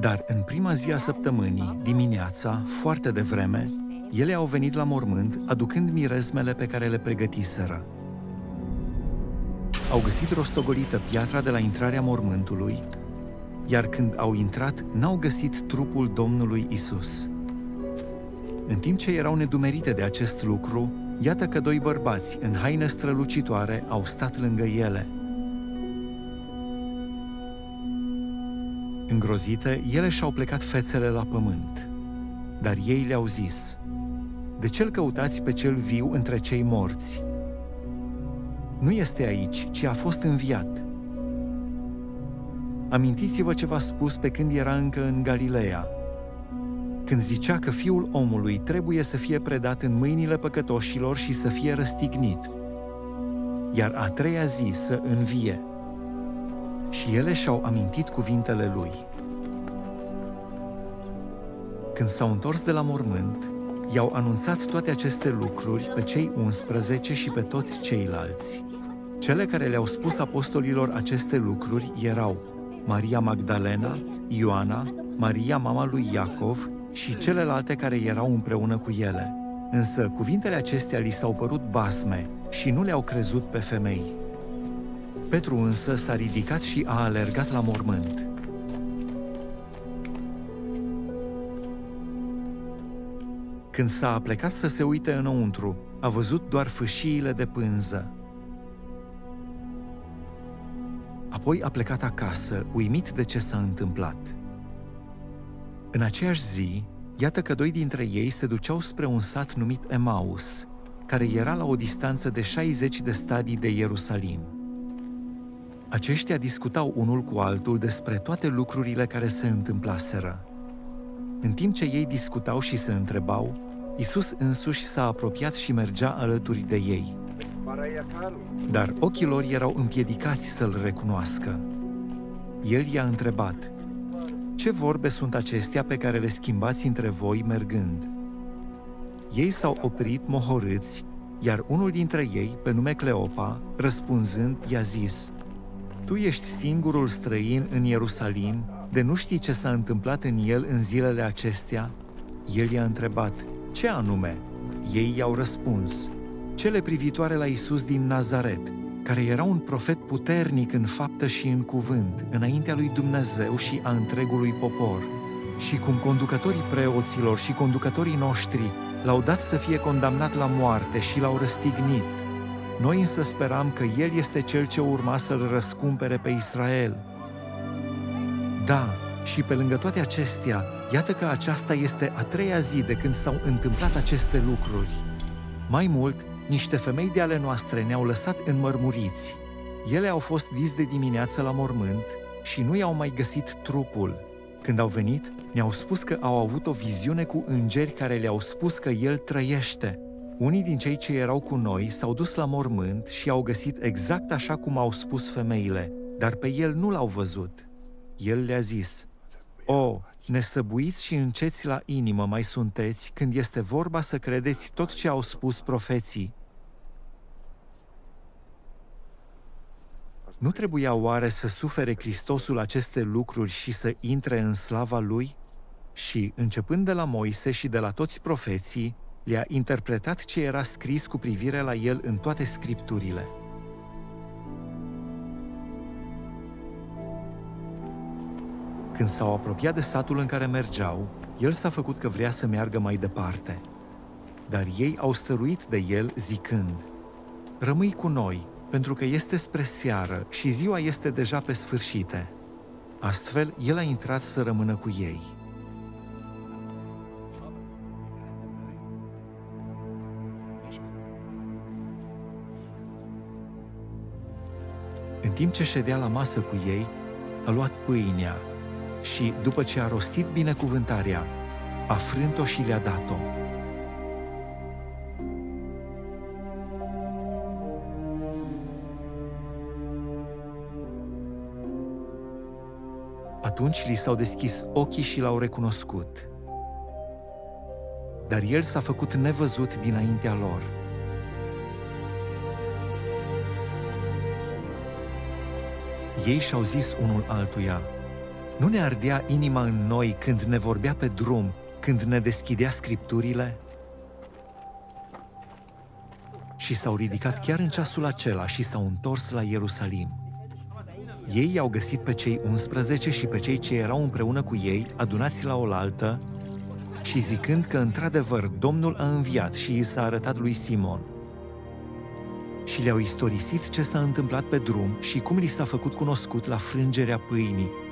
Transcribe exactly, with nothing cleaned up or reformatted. Dar în prima zi a săptămânii, dimineața, foarte devreme, ele au venit la mormânt, aducând mirezmele pe care le pregătiseră. Au găsit rostogolită piatra de la intrarea mormântului, iar când au intrat, n-au găsit trupul Domnului Isus. În timp ce erau nedumerite de acest lucru, iată că doi bărbați, în haine strălucitoare, au stat lângă ele. Îngrozite, ele și-au plecat fețele la pământ. Dar ei le-au zis: de ce îl căutați pe cel viu între cei morți? Nu este aici, ci a fost înviat. Amintiți-vă ce v-a spus pe când era încă în Galileea, când zicea că Fiul omului trebuie să fie predat în mâinile păcătoșilor și să fie răstignit, iar a treia zi să învie. Și ele și-au amintit cuvintele lui. Când s-au întors de la mormânt, i-au anunțat toate aceste lucruri pe cei unsprezece și pe toți ceilalți. Cele care le-au spus apostolilor aceste lucruri erau Maria Magdalena, Ioana, Maria mama lui Iacov și celelalte care erau împreună cu ele. Însă cuvintele acestea li s-au părut basme și nu le-au crezut pe femei. Petru însă s-a ridicat și a alergat la mormânt. Când s-a aplecat să se uite înăuntru, a văzut doar fâșiile de pânză. Apoi a plecat acasă, uimit de ce s-a întâmplat. În aceeași zi, iată că doi dintre ei se duceau spre un sat numit Emaus, care era la o distanță de șaizeci de stadii de Ierusalim. Aceștia discutau unul cu altul despre toate lucrurile care se întâmplaseră. În timp ce ei discutau și se întrebau, Iisus însuși s-a apropiat și mergea alături de ei. Dar ochii lor erau împiedicați să-L recunoască. El i-a întrebat: ce vorbe sunt acestea pe care le schimbați între voi mergând? Ei s-au oprit mohorâți, iar unul dintre ei, pe nume Cleopa, răspunzând, i-a zis: tu ești singurul străin în Ierusalim, de nu știi ce s-a întâmplat în el în zilele acestea? El i-a întrebat: ce anume? Ei i-au răspuns: cele privitoare la Iisus din Nazaret, care era un profet puternic în faptă și în cuvânt, înaintea lui Dumnezeu și a întregului popor. Și cum conducătorii preoților și conducătorii noștri l-au dat să fie condamnat la moarte și l-au răstignit, noi însă speram că El este Cel ce urma să-L răscumpere pe Israel. Da, și pe lângă toate acestea, iată că aceasta este a treia zi de când s-au întâmplat aceste lucruri. Mai mult, niște femei de ale noastre ne-au lăsat înmărmuriți. Ele au fost dis de dimineață la mormânt și nu i-au mai găsit trupul. Când au venit, ne-au spus că au avut o viziune cu îngeri care le-au spus că El trăiește. Unii din cei ce erau cu noi s-au dus la mormânt și au găsit exact așa cum au spus femeile, dar pe El nu l-au văzut. El le-a zis: o, nesăbuiți și înceți la inimă mai sunteți când este vorba să credeți tot ce au spus profeții. Nu trebuia oare să sufere Hristosul aceste lucruri și să intre în slava Lui? Și, începând de la Moise și de la toți profeții, le-a interpretat ce era scris cu privire la el în toate scripturile. Când s-au apropiat de satul în care mergeau, el s-a făcut că vrea să meargă mai departe. Dar ei au stăruit de el zicând: rămâi cu noi, pentru că este spre seară și ziua este deja pe sfârșite. Astfel, el a intrat să rămână cu ei. În timp ce ședea la masă cu ei, a luat pâinea și, după ce a rostit binecuvântarea, a frânt-o și le-a dat-o. Atunci li s-au deschis ochii și l-au recunoscut. Dar el s-a făcut nevăzut dinaintea lor. Ei și-au zis unul altuia: Nu ne ardea inima în noi când ne vorbea pe drum, când ne deschidea Scripturile? Și s-au ridicat chiar în ceasul acela și s-au întors la Ierusalim. Ei i-au găsit pe cei unsprezece și pe cei ce erau împreună cu ei, adunați la oaltă, și zicând că, într-adevăr, Domnul a înviat și i s-a arătat lui Simon. Și le-au istorisit ce s-a întâmplat pe drum și cum li s-a făcut cunoscut la frângerea pâinii,